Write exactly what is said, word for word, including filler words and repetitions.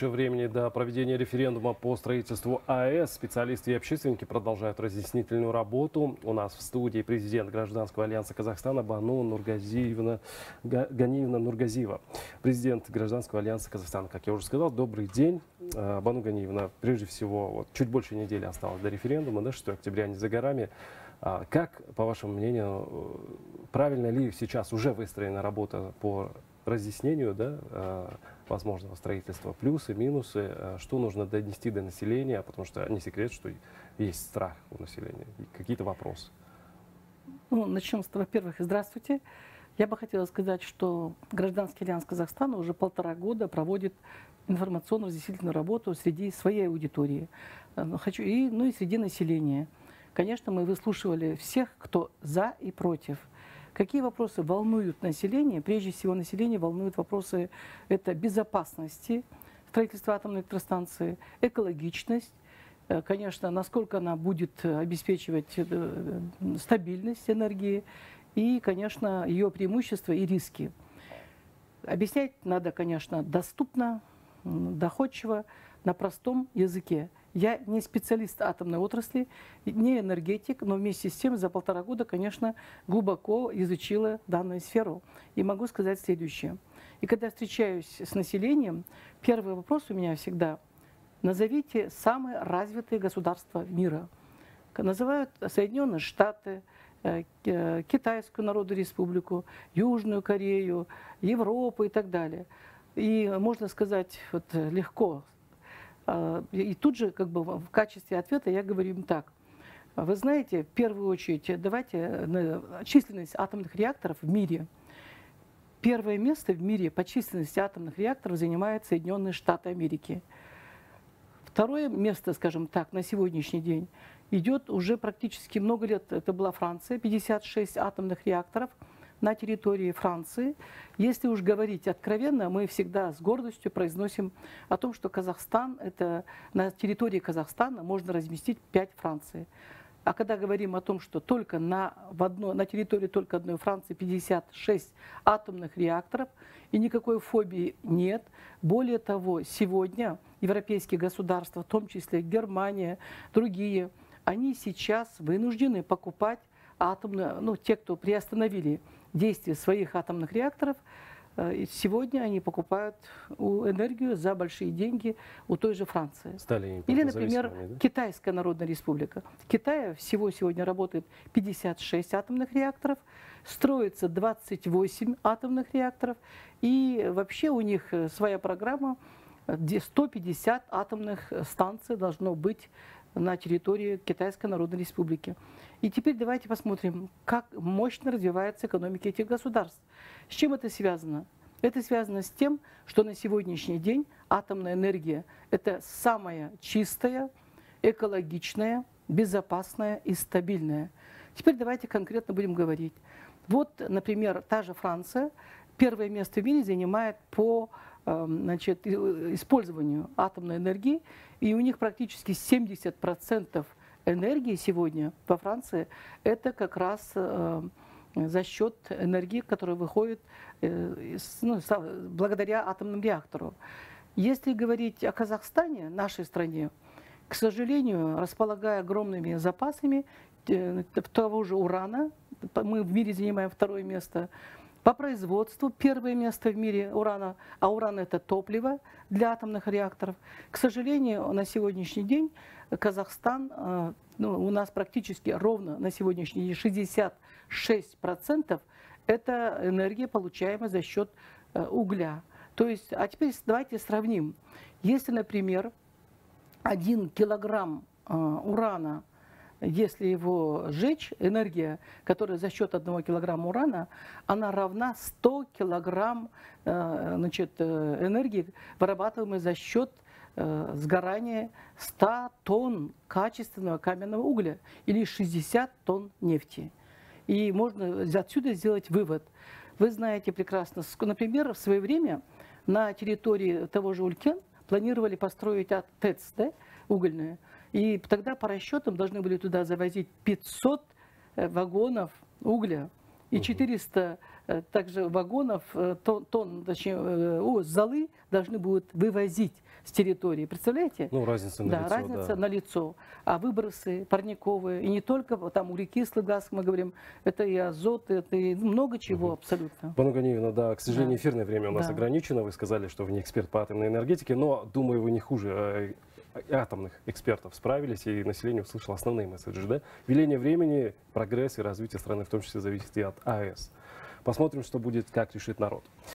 Еще времени до проведения референдума по строительству АЭС. Специалисты и общественники продолжают разъяснительную работу. У нас в студии президент Гражданского альянса Казахстана Бану Ганиевна Нургазиева. Президент Гражданского альянса Казахстана, как я уже сказал, добрый день. Бану Ганиевна, прежде всего, вот, чуть больше недели осталось до референдума, да, шестого октября, не за горами. Как, по вашему мнению, правильно ли сейчас уже выстроена работа по разъяснению, да, возможного строительства, плюсы, минусы, что нужно донести до населения, потому что не секрет, что есть страх у населения, какие-то вопросы. Ну, начнем с, во-первых, здравствуйте. Я бы хотела сказать, что Гражданский альянс Казахстана уже полтора года проводит информационную разъяснительную работу среди своей аудитории, хочу, и, ну и среди населения. Конечно, мы выслушивали всех, кто за и против. Какие вопросы волнуют население? Прежде всего, население волнуют вопросы это безопасности строительства атомной электростанции, экологичность, конечно, насколько она будет обеспечивать стабильность энергии и, конечно, ее преимущества и риски. Объяснять надо, конечно, доступно, доходчиво, на простом языке. Я не специалист атомной отрасли, не энергетик, но вместе с тем за полтора года, конечно, глубоко изучила данную сферу. И могу сказать следующее. И когда встречаюсь с населением, первый вопрос у меня всегда – назовите самые развитые государства мира. Называют Соединенные Штаты, Китайскую Народную Республику, Южную Корею, Европу и так далее. И можно сказать вот, легко. И тут же как бы, в качестве ответа я говорю им так. Вы знаете, в первую очередь, давайте численность атомных реакторов в мире. Первое место в мире по численности атомных реакторов занимает Соединенные Штаты Америки. Второе место, скажем так, на сегодняшний день идет уже практически много лет. Это была Франция, пятьдесят шесть атомных реакторов на территории Франции. Если уж говорить откровенно, мы всегда с гордостью произносим о том, что Казахстан, это, на территории Казахстана можно разместить пять Франций. А когда говорим о том, что только на, в одно, на территории только одной Франции пятьдесят шесть атомных реакторов, и никакой фобии нет. Более того, сегодня европейские государства, в том числе Германия, другие, они сейчас вынуждены покупать атомную, ну, те, кто приостановили действия своих атомных реакторов, сегодня они покупают энергию за большие деньги у той же Франции. Стали или, например, да? Китайская Народная Республика. В Китае всего сегодня работает пятьдесят шесть атомных реакторов, строится двадцать восемь атомных реакторов, и вообще у них своя программа, где сто пятьдесят атомных станций должно быть на территории Китайской Народной Республики. И теперь давайте посмотрим, как мощно развивается экономика этих государств. С чем это связано? Это связано с тем, что на сегодняшний день атомная энергия – это самая чистая, экологичная, безопасная и стабильная. Теперь давайте конкретно будем говорить. Вот, например, та же Франция первое место в мире занимает по значит, использованию атомной энергии, и у них практически семьдесят процентов энергии сегодня во Франции это как раз э, за счет энергии, которая выходит э, ну, благодаря атомному реактору. Если говорить о Казахстане, нашей стране, к сожалению, располагая огромными запасами э, того же урана, мы в мире занимаем второе место. По производству первое место в мире урана, а уран это топливо для атомных реакторов. К сожалению, на сегодняшний день Казахстан, ну, у нас практически ровно на сегодняшний день шестьдесят шесть процентов это энергия, получаемая за счет угля. То есть, а теперь давайте сравним. Если, например, один килограмм урана, если его сжечь, энергия, которая за счет одного килограмма урана, она равна сто килограмм значит, энергии, вырабатываемой за счет сгорания ста тонн качественного каменного угля или шестидесяти тонн нефти. И можно отсюда сделать вывод. Вы знаете прекрасно, например, в свое время на территории того же Улькен планировали построить ТЭЦ, да, угольную. И тогда по расчетам должны были туда завозить пятьсот вагонов угля и четыреста также вагонов, тонн, тон, точнее, о, золы должны будут вывозить с территории. Представляете? Ну, разница на да, лицо. Разница да. на лицо. А выбросы парниковые, и не только там углекислый газ, мы говорим, это и азот, это и много чего угу. абсолютно. Бану Ганиевна, да, к сожалению, да. эфирное время у нас да. ограничено. Вы сказали, что вы не эксперт по атомной энергетике, но, думаю, вы не хуже атомных экспертов справились, и население услышало основные месседжи. Да? Веление времени, прогресс и развитие страны в том числе зависит и от АЭС. Посмотрим, что будет, как решит народ.